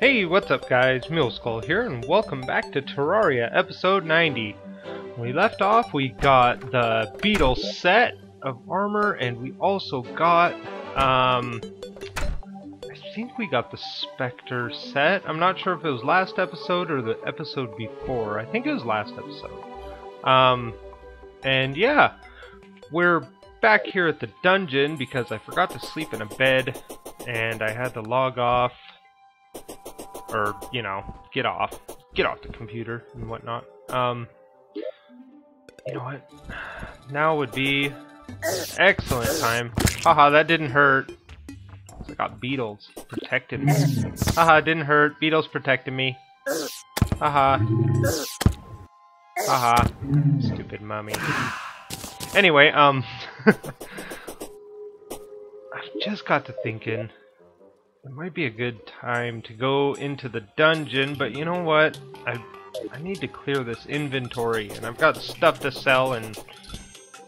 Hey, what's up guys, MuleSkull here, and welcome back to Terraria episode 90. When we left off, we got the Beetle set of armor, and we also got, I think we got the Specter set. I'm not sure if it was last episode or the episode before. I think it was last episode. And yeah, we're back here at the dungeon because I forgot to sleep in a bed and I had to log off, or you know, get off the computer and whatnot. You know what? Now would be excellent time. Haha, that didn't hurt. I got beetles protecting me. Haha, didn't hurt. Beetles protecting me. Haha. Haha. Stupid mummy. Anyway, I've just got to thinking it might be a good time to go into the dungeon, but you know what? I need to clear this inventory, and I've got stuff to sell and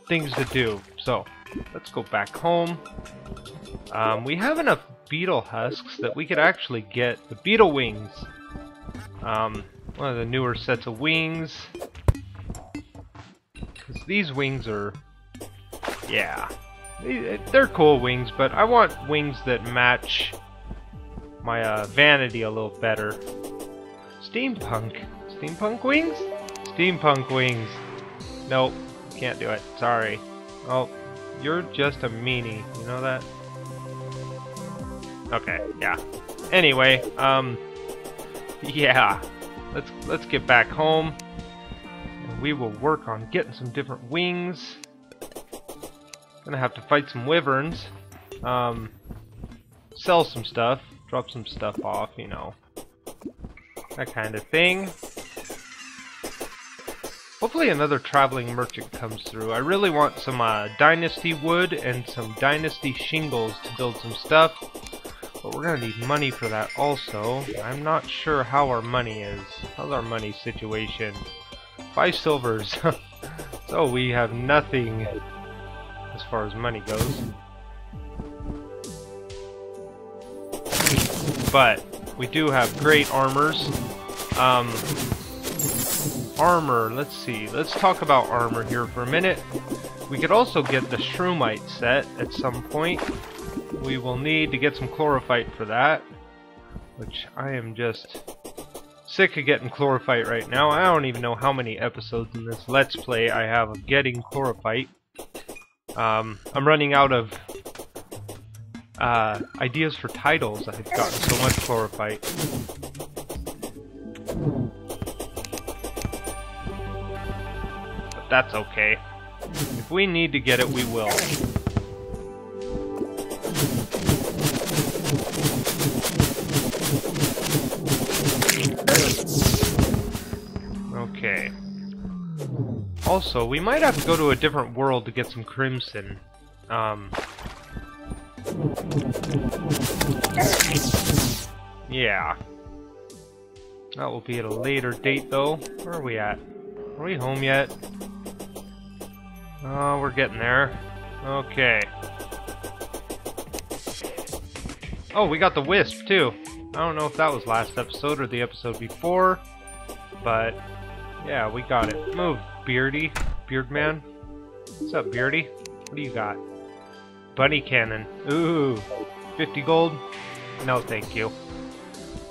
things to do. So, let's go back home. We have enough beetle husks that we could actually get the beetle wings. One of the newer sets of wings. Because these wings are... yeah. They're cool wings, but I want wings that match my vanity a little better. Steampunk. Steampunk wings? Steampunk wings. Nope. Can't do it. Sorry. Oh, you're just a meanie. You know that? Okay, yeah. Anyway, yeah. Let's get back home. And we will work on getting some different wings. Gonna have to fight some wyverns. Sell some stuff, drop some stuff off, you know. That kind of thing. Hopefully another traveling merchant comes through. I really want some dynasty wood and some dynasty shingles to build some stuff. But we're gonna need money for that also. I'm not sure how our money is. How's our money situation? 5 silvers. So we have nothing as far as money goes. But we do have great armors. Armor, let's see. Let's talk about armor here for a minute. We could also get the Shroomite set at some point. We will need to get some Chlorophyte for that, which I am just sick of getting Chlorophyte right now. I don't even know how many episodes in this Let's Play I have of getting Chlorophyte. I'm running out of ideas for titles. I've gotten so much Chlorophyte. But that's okay. If we need to get it, we will. Okay. Also, we might have to go to a different world to get some crimson. Yeah. That will be at a later date, though. Where are we at? Are we home yet? Oh, we're getting there. Okay. Oh, we got the wisp, too. I don't know if that was last episode or the episode before, but yeah, we got it. Move, Beardy. Beardman. What's up, Beardy? What do you got? Bunny cannon. Ooh. 50 gold? No, thank you.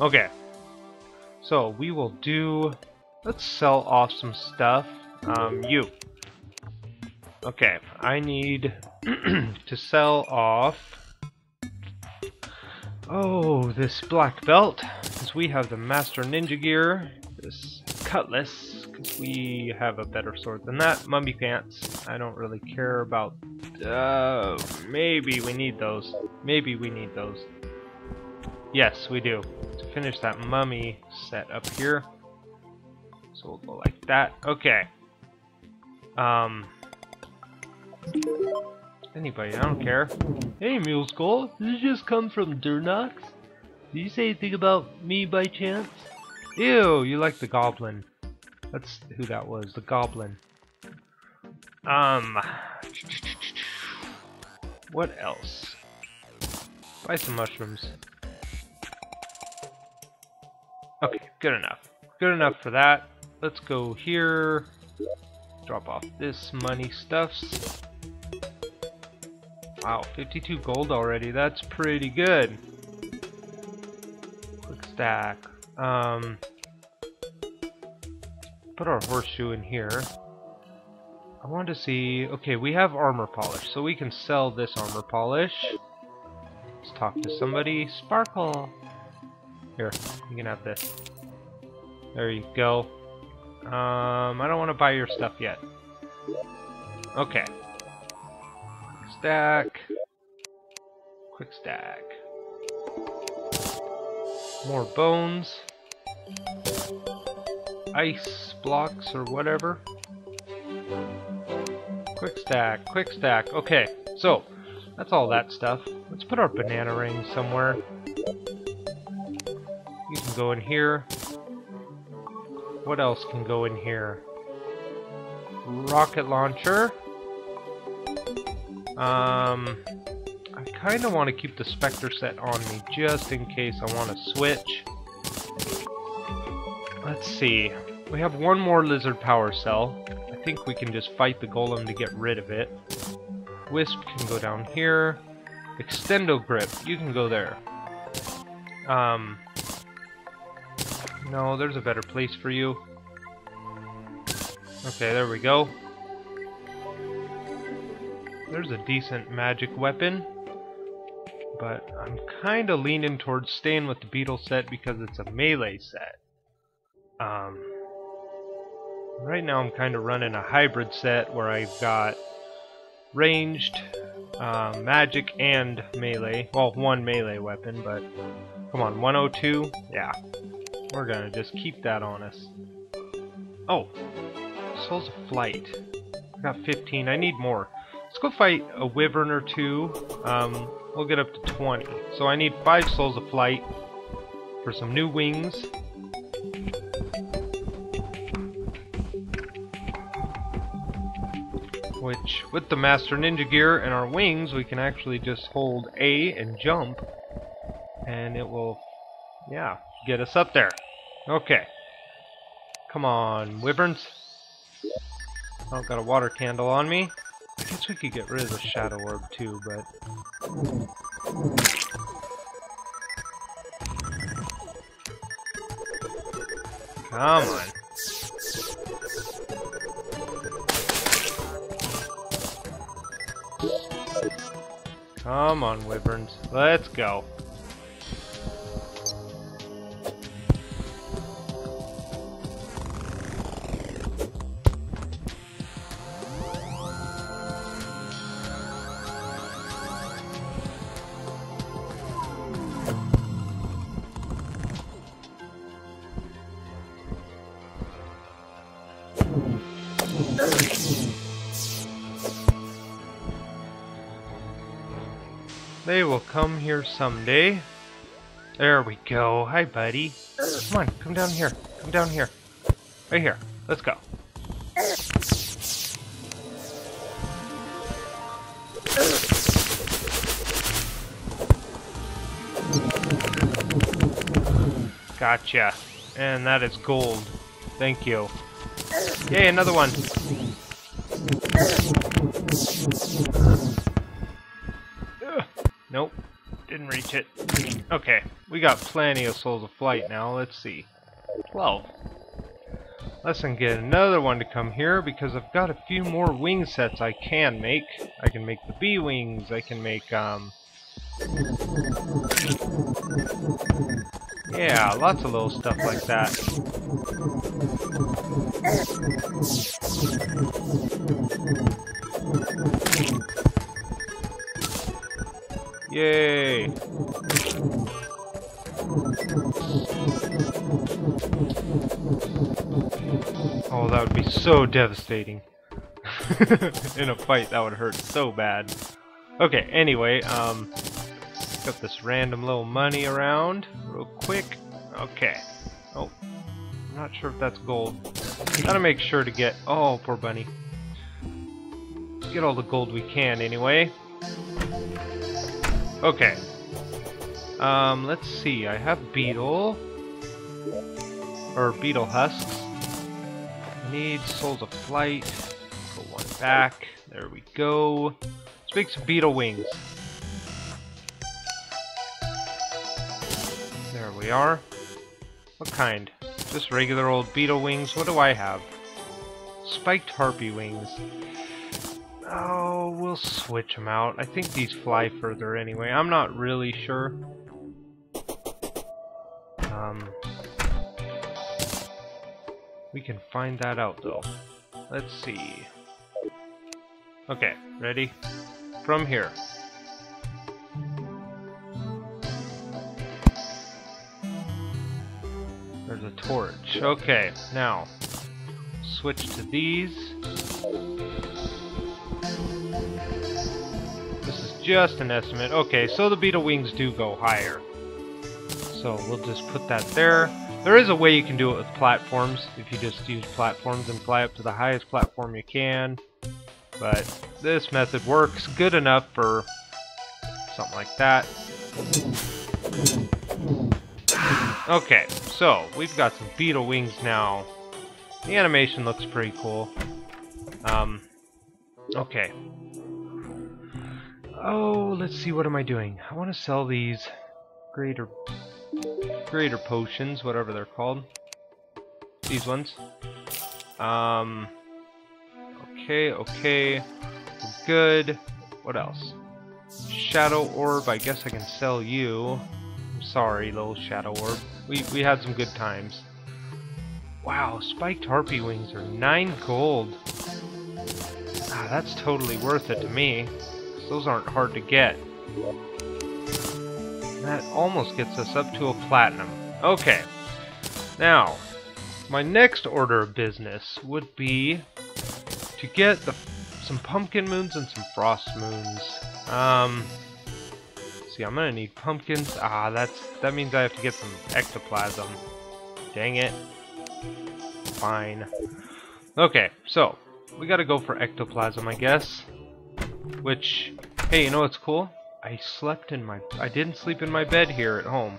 Okay. So, we will do... let's sell off some stuff. You. Okay. I need to sell off... oh, this black belt, because we have the Master Ninja Gear, this cutlass, because we have a better sword than that, mummy pants, I don't really care about, maybe we need those, yes, we do, to finish that mummy set up here, so we'll go like that. Okay, anybody, I don't care. Hey, MuleSkull, did this just come from Durnox? Did you say anything about me by chance? Ew, you like the goblin. That's who that was, the goblin. What else? Buy some mushrooms. Good enough. Good enough for that. Let's go here. Drop off this money stuffs. Wow, 52 gold already. That's pretty good. Quick stack. Put our horseshoe in here. I want to see... Okay, we have armor polish, so we can sell this armor polish. Let's talk to somebody. Sparkle! Here, you can have this. There you go. I don't want to buy your stuff yet. Okay. Quick stack. Quick stack. More bones. Ice blocks or whatever. Quick stack, quick stack. Okay, so that's all that stuff. Let's put our banana ring somewhere. You can go in here. What else can go in here? Rocket launcher. I kind of want to keep the Specter set on me just in case I want to switch. Let's see. We have one more lizard power cell. I think we can just fight the golem to get rid of it. Wisp can go down here. Extendo grip, you can go there. No, there's a better place for you. Okay, there we go. There's a decent magic weapon, but I'm kinda leaning towards staying with the beetle set because it's a melee set. Right now I'm kind of running a hybrid set where I've got ranged, magic, and melee. Well, one melee weapon, but come on, 102? Yeah. We're gonna just keep that on us. Oh! Souls of Flight. I got 15. I need more. Let's go fight a wyvern or two. We'll get up to 20. So I need 5 Souls of Flight for some new wings. Which, with the Master Ninja Gear and our wings, we can actually just hold A and jump, and it will, yeah, get us up there. Okay. Come on, wyverns. Oh, got a water candle on me. I guess we could get rid of the Shadow Orb too, but... Come on. Come on, wyverns. Let's go. They will come here someday. There we go. Hi, buddy. Come on, come down here. Come down here. Right here. Let's go. Gotcha. And that is gold. Thank you. Yay, another one. Nope, didn't reach it. Okay, we got plenty of Souls of Flight now. Let's see. 12. Let's get another one to come here because I've got a few more wing sets I can make. I can make the bee wings. I can make, yeah, lots of little stuff like that. Yay! Oh, that would be so devastating. In a fight, that would hurt so bad. Okay, anyway, got this random little money around real quick. Okay. Oh, I'm not sure if that's gold. Gotta make sure to get... Oh, poor bunny. Get all the gold we can, anyway. Okay. Let's see. I have Beetle. or beetle husks. Need souls of flight. Put one back. There we go. Let's make some beetle wings. There we are. What kind? Just regular old beetle wings. What do I have? Spiked harpy wings. Oh, we'll switch them out. I think these fly further anyway. I'm not really sure. We can find that out though. Let's see. Okay, ready? From here. There's a torch. Okay, now switch to these. This is just an estimate. Okay, so the beetle wings do go higher. So we'll just put that there. There is a way you can do it with platforms, if you just use platforms and fly up to the highest platform you can, but this method works good enough for something like that. Okay, so we've got some beetle wings now. The animation looks pretty cool. Okay. Oh, let's see, what am I doing? I want to sell these greater potions, whatever they're called. These ones. Okay. Good. What else? Shadow orb, I guess I can sell you. I'm sorry, little shadow orb. We had some good times. Wow, spiked harpy wings are 9 gold. Ah, that's totally worth it to me. Those aren't hard to get. That almost gets us up to a platinum. Okay, now my next order of business would be to get some pumpkin moons and some frost moons. See, I'm gonna need pumpkins. Ah, that means I have to get some ectoplasm. Dang it. Fine. Okay, so we gotta go for ectoplasm, I guess. Which, hey, you know what's cool? I didn't sleep in my bed here at home.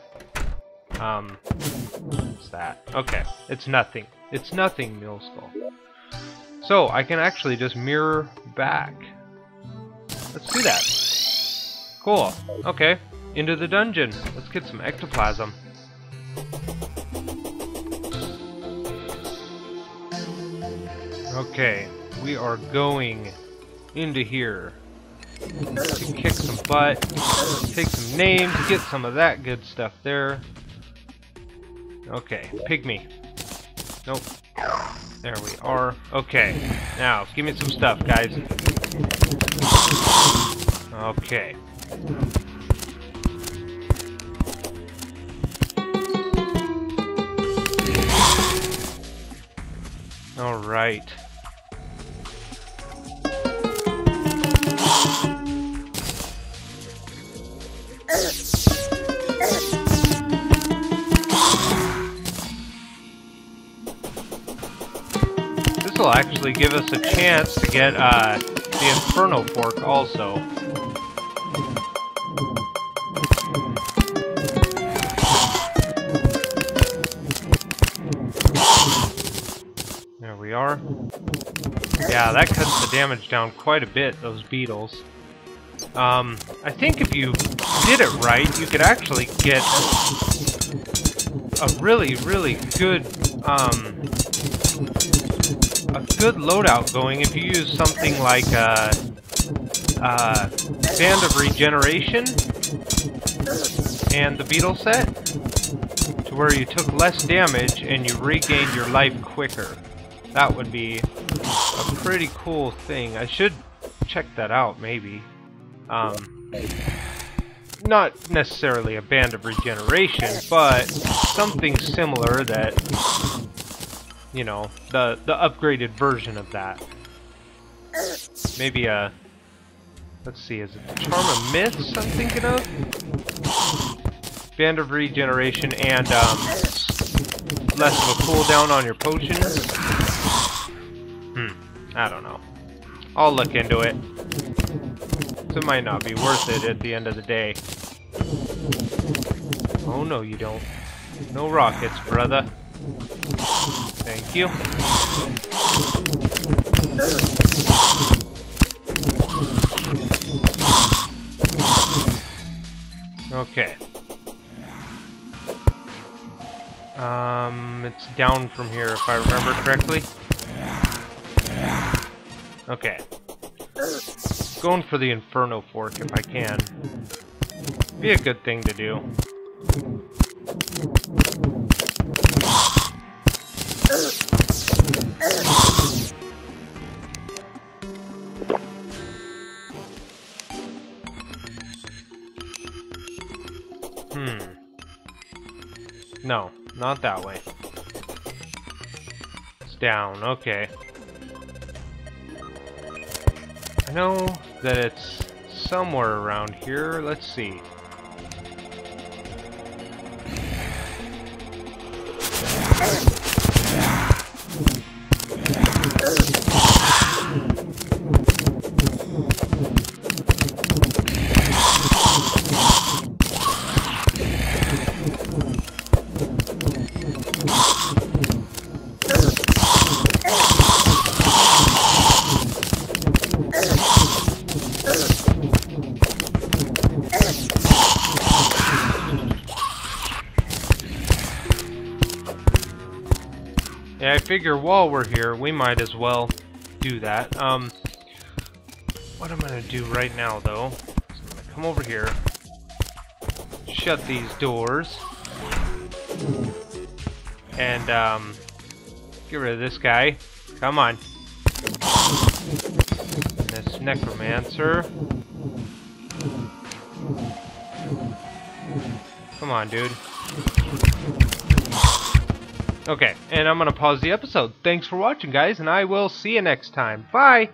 What's that? Okay, it's nothing. It's nothing, MuleSkull. So, I can actually just mirror back. Let's do that. Cool. Okay, into the dungeon. Let's get some ectoplasm. Okay, we are going into here. To kick some butt, take some names, get some of that good stuff there. Okay, pygmy. Nope. There we are. Okay, now give me some stuff, guys. Okay. All right. Will actually give us a chance to get the Inferno Fork also. There we are. Yeah, that cuts the damage down quite a bit, those beetles. I think if you did it right, you could actually get a really good good loadout going if you use something like Band of Regeneration and the Beetle set, to where you took less damage and you regained your life quicker. That would be a pretty cool thing. I should check that out, maybe. Not necessarily a Band of Regeneration, but something similar that... you know, the upgraded version of that. Maybe a... let's see, is it the Charm of Myths I'm thinking of? Band of Regeneration and less of a cooldown on your potions? I don't know. I'll look into it. So it might not be worth it at the end of the day. Oh no, you don't. No rockets, brother. Thank you. Okay. It's down from here if I remember correctly. Okay. Going for the Inferno Fork if I can. Be a good thing to do. No, not that way. It's down, okay. I know that it's somewhere around here. Let's see. Yeah, I figure while we're here, we might as well do that. What I'm gonna do right now, though, is I'm gonna come over here, shut these doors, and get rid of this guy. Come on. And this necromancer. Come on, dude. Okay, and I'm gonna pause the episode. Thanks for watching, guys, and I will see you next time. Bye!